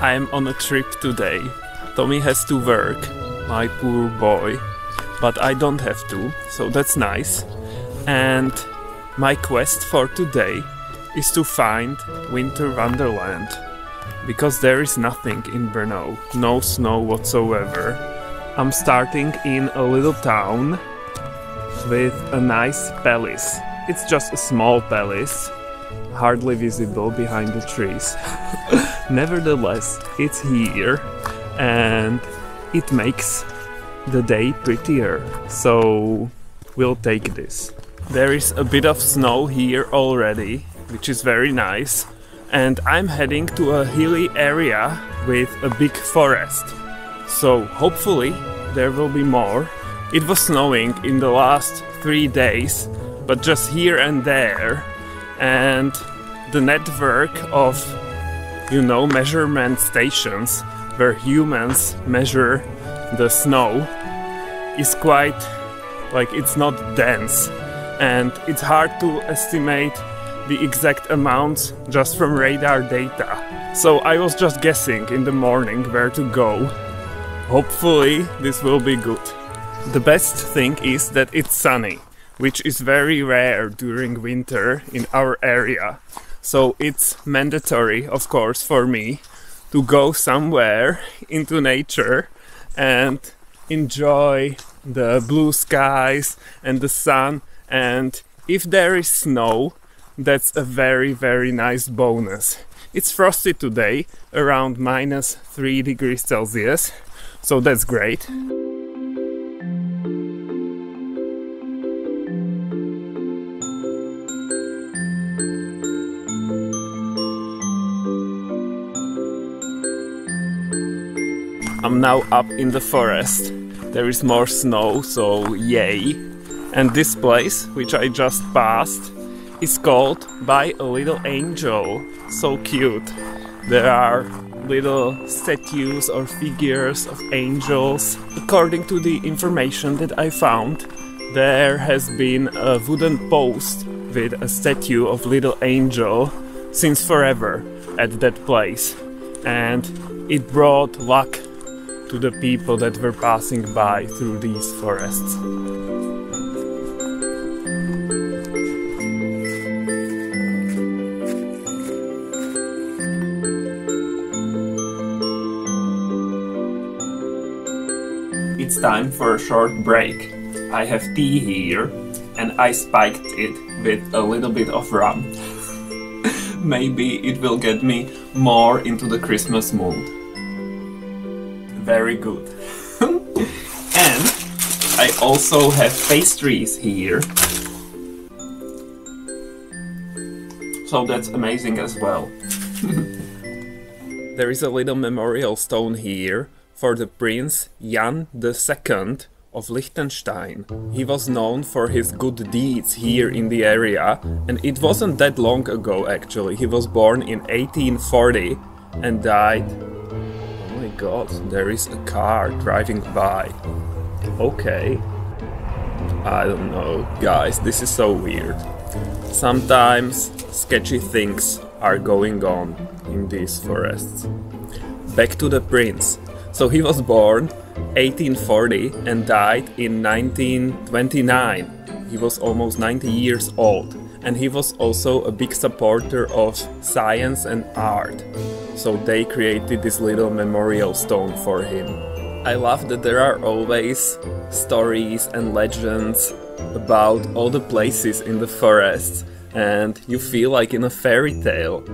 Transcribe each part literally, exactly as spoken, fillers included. I'm on a trip today. Tommy has to work, my poor boy, but I don't have to, so that's nice. And my quest for today is to find Winter Wonderland, because there is nothing in Brno, no snow whatsoever. I'm starting in a little town with a nice palace. It's just a small palace, hardly visible behind the trees. Nevertheless, it's here and it makes the day prettier, so we'll take this. There is a bit of snow here already, which is very nice, and I'm heading to a hilly area with a big forest, so hopefully there will be more. It was snowing in the last three days, but just here and there, and the network of, you know, measurement stations where humans measure the snow is quite, like, it's not dense, and it's hard to estimate the exact amounts just from radar data. So I was just guessing in the morning where to go. Hopefully this will be good. The best thing is that it's sunny, which is very rare during winter in our area. So it's mandatory, of course, for me to go somewhere into nature and enjoy the blue skies and the sun. And if there is snow, that's a very, very nice bonus. It's frosty today, around minus three degrees Celsius, so that's great. I'm now up in the forest. There is more snow, so yay. And this place, which I just passed, it's called By a Little Angel. So cute. There are little statues or figures of angels. According to the information that I found, there has been a wooden post with a statue of Little Angel since forever at that place. And it brought luck to the people that were passing by through these forests. It's time for a short break. I have tea here and I spiked it with a little bit of rum. Maybe it will get me more into the Christmas mood. Very good. And I also have pastries here, so that's amazing as well. There is a little memorial stone here for the Prince Jan the Second of Liechtenstein. He was known for his good deeds here in the area, and it wasn't that long ago actually. He was born in eighteen forty and died... Oh my god, there is a car driving by. Okay. I don't know, guys, this is so weird. Sometimes sketchy things are going on in these forests. Back to the prince. So he was born eighteen forty and died in nineteen twenty-nine. He was almost ninety years old, and he was also a big supporter of science and art. So they created this little memorial stone for him. I love that there are always stories and legends about all the places in the forest, and you feel like in a fairy tale.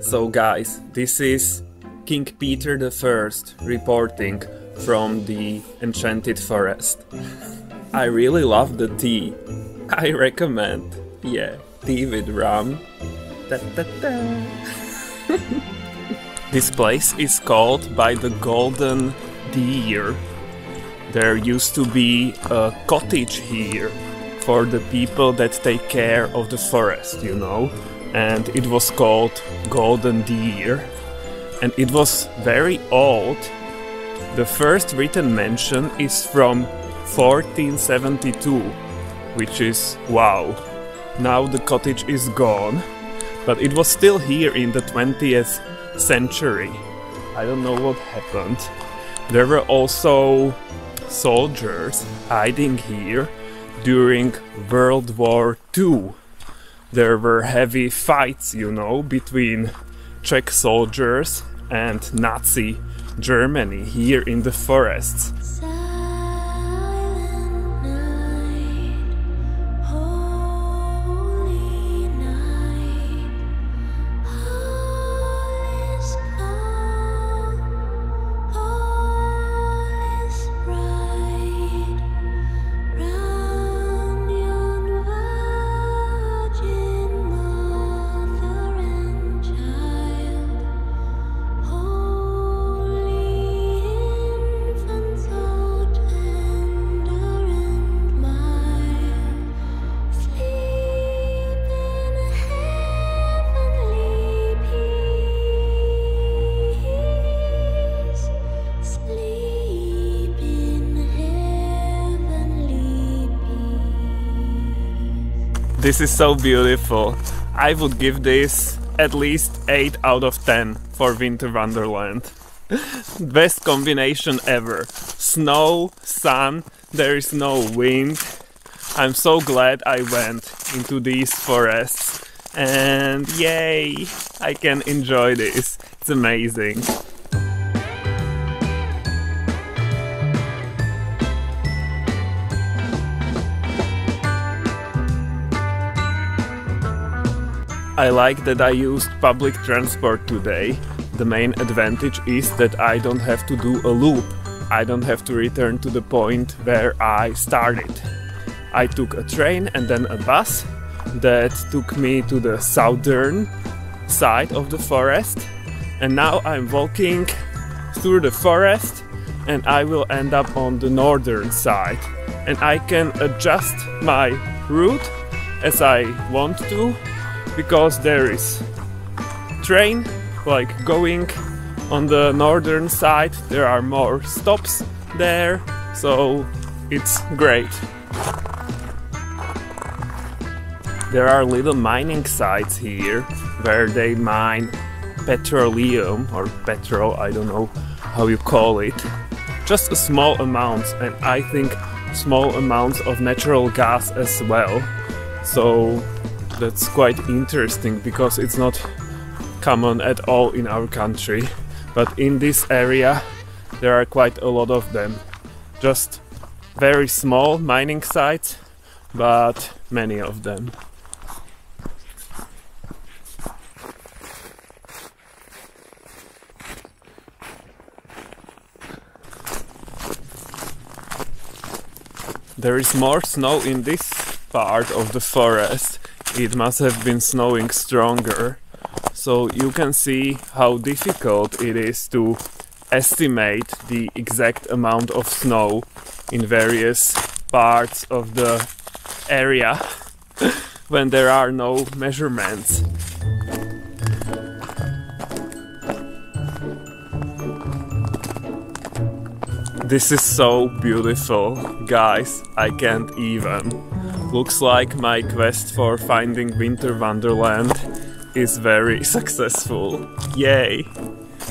So guys, this is King Peter the First reporting from the Enchanted Forest. I really love the tea. I recommend. Yeah, tea with rum. Da, da, da. This place is called by the Golden Deer. There used to be a cottage here for the people that take care of the forest, you know, and it was called Golden Deer. And it was very old. The first written mention is from fourteen seventy-two, which is wow. Now the cottage is gone, but it was still here in the twentieth century. I don't know what happened. There were also soldiers hiding here during World War Two. There were heavy fights, you know, between Czech soldiers and Nazi Germany here in the forests. This is so beautiful. I would give this at least eight out of ten for Winter Wonderland. Best combination ever. Snow, sun, there is no wind. I'm so glad I went into these forests. And yay, I can enjoy this. It's amazing. I like that I used public transport today. The main advantage is that I don't have to do a loop. I don't have to return to the point where I started. I took a train and then a bus that took me to the southern side of the forest. And now I'm walking through the forest and I will end up on the northern side. And I can adjust my route as I want to, because there is train like going on the northern side, there are more stops there, so it's great. There are little mining sites here where they mine petroleum or petrol, I don't know how you call it. Just a small amounts, and I think small amounts of natural gas as well. So that's quite interesting because it's not common at all in our country, but in this area there are quite a lot of them. Just very small mining sites, but many of them. There is more snow in this part of the forest. It must have been snowing stronger, so you can see how difficult it is to estimate the exact amount of snow in various parts of the area when there are no measurements. This is so beautiful, guys, I can't even. Looks like my quest for finding Winter Wonderland is very successful. Yay!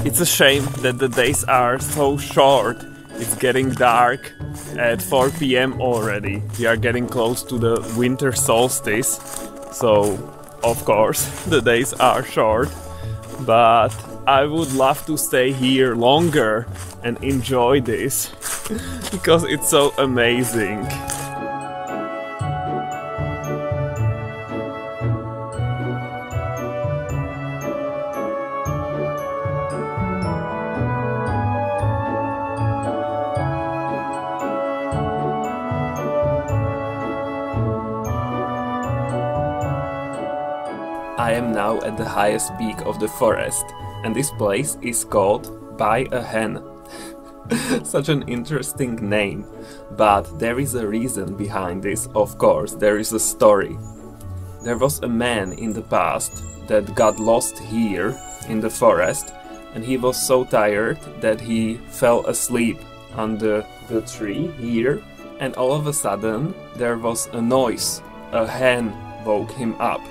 It's a shame that the days are so short. It's getting dark at four p m already. We are getting close to the winter solstice, so of course the days are short. But I would love to stay here longer and enjoy this because it's so amazing. I am now at the highest peak of the forest, and this place is called By a Hen. Such an interesting name, but there is a reason behind this, of course, there is a story. There was a man in the past that got lost here in the forest, and he was so tired that he fell asleep under the tree here, and all of a sudden there was a noise. A hen woke him up.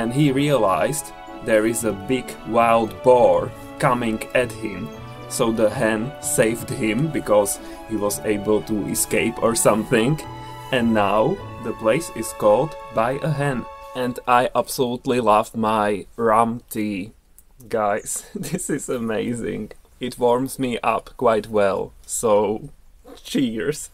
And he realized there is a big wild boar coming at him, so the hen saved him because he was able to escape or something. And now the place is called By a Hen. And I absolutely love my rum tea. Guys, this is amazing. It warms me up quite well, so cheers.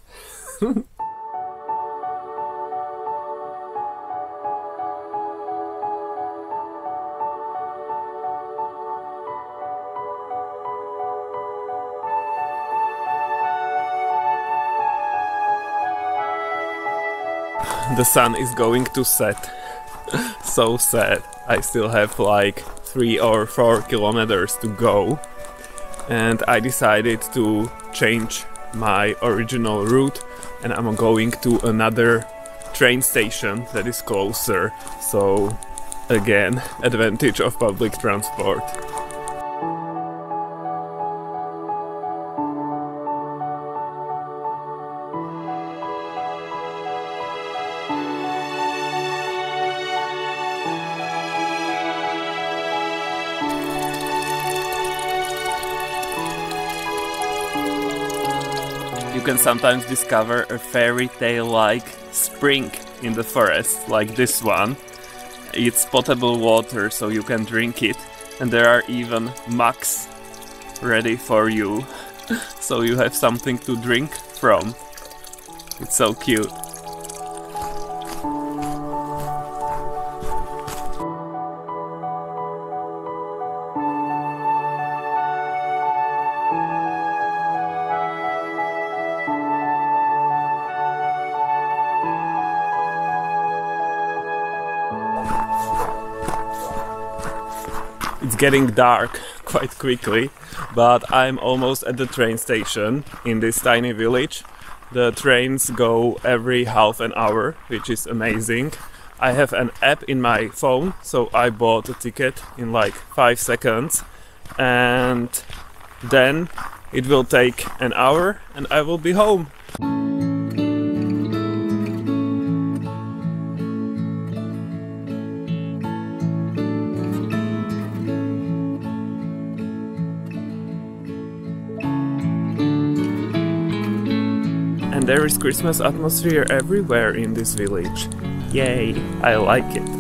The sun is going to set. So sad. I still have like three or four kilometers to go, and I decided to change my original route, and I'm going to another train station that is closer. So again, advantage of public transport. You can sometimes discover a fairy tale-like spring in the forest, like this one. It's potable water, so you can drink it, and there are even mugs ready for you, so you have something to drink from. It's so cute. It's getting dark quite quickly, but I'm almost at the train station in this tiny village. The trains go every half an hour, which is amazing. I have an app in my phone, so I bought a ticket in like five seconds, and then it will take an hour and I will be home. There is Christmas atmosphere everywhere in this village. Yay, I like it.